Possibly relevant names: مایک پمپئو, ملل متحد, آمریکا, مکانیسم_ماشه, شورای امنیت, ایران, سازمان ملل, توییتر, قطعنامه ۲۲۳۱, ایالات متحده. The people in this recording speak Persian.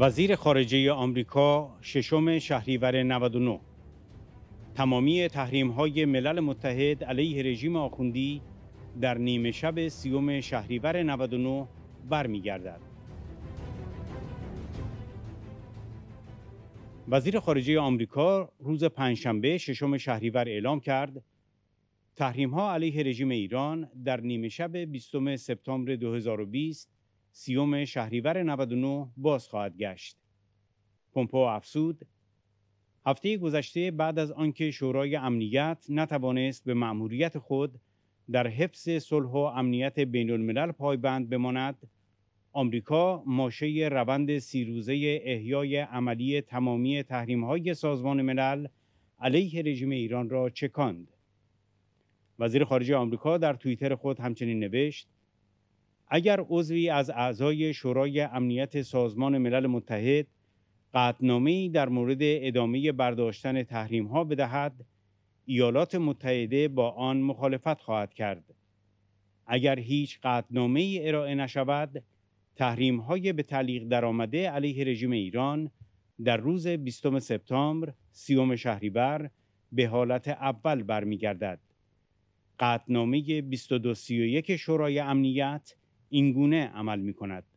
وزیر خارجه آمریکا ششم شهریور 99 تمامی تحریم‌های ملل متحد علیه رژیم آخوندی در نیمه شب سیوم شهریور 99 برمی‌گردد. وزیر خارجه آمریکا روز پنجشنبه ششم شهریور اعلام کرد تحریم‌ها علیه رژیم ایران در نیمه شب 20 سپتامبر 2020 سیوم شهریور 99 باز خواهد گشت. پمپئو افزود هفته گذشته بعد از آنکه شورای امنیت نتوانست به مأموریت خود در حفظ صلح و امنیت بین الملل پایبند بماند، آمریکا ماشه روند 30 روزه احیای عملی تمامی تحریم‌های سازمان ملل علیه رژیم ایران را چکاند. وزیر خارجه آمریکا در توییتر خود همچنین نوشت اگر عضوی از اعضای شورای امنیت سازمان ملل متحد قطعنامه‌ای در مورد ادامه برداشتن تحریم‌ها بدهد، ایالات متحده با آن مخالفت خواهد کرد. اگر هیچ قطعنامه‌ای ارائه نشود، تحریم‌های به تعلیق درآمده علیه رژیم ایران در روز 20 سپتامبر 30 شهریور به حالت اول برمیگردد. قطعنامه 2231 شورای امنیت اینگونه عمل می‌کند.